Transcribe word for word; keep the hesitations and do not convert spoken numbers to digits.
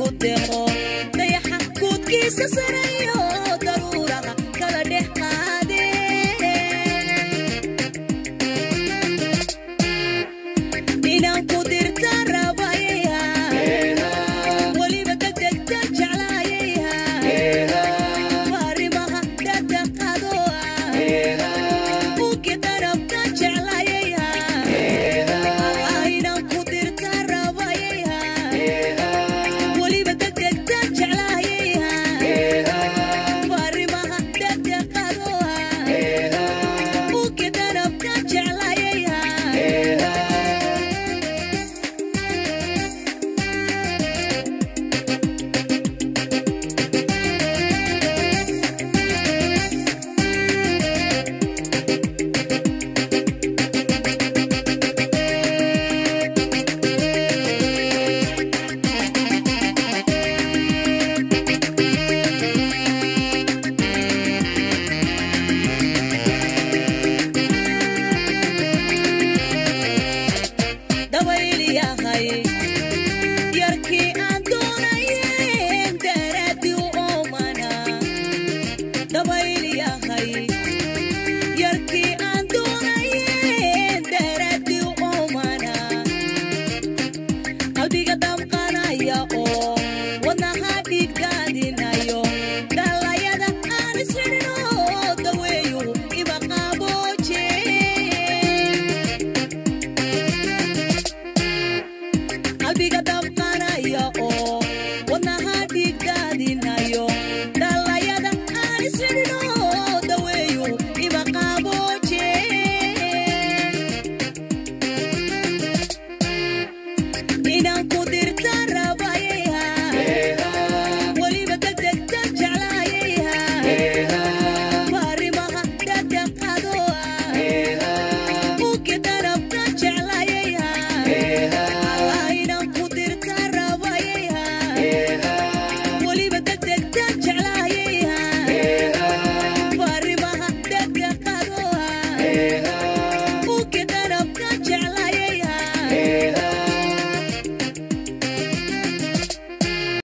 قدامه ده يحكوا كيس سرية ضرورة كلا ده.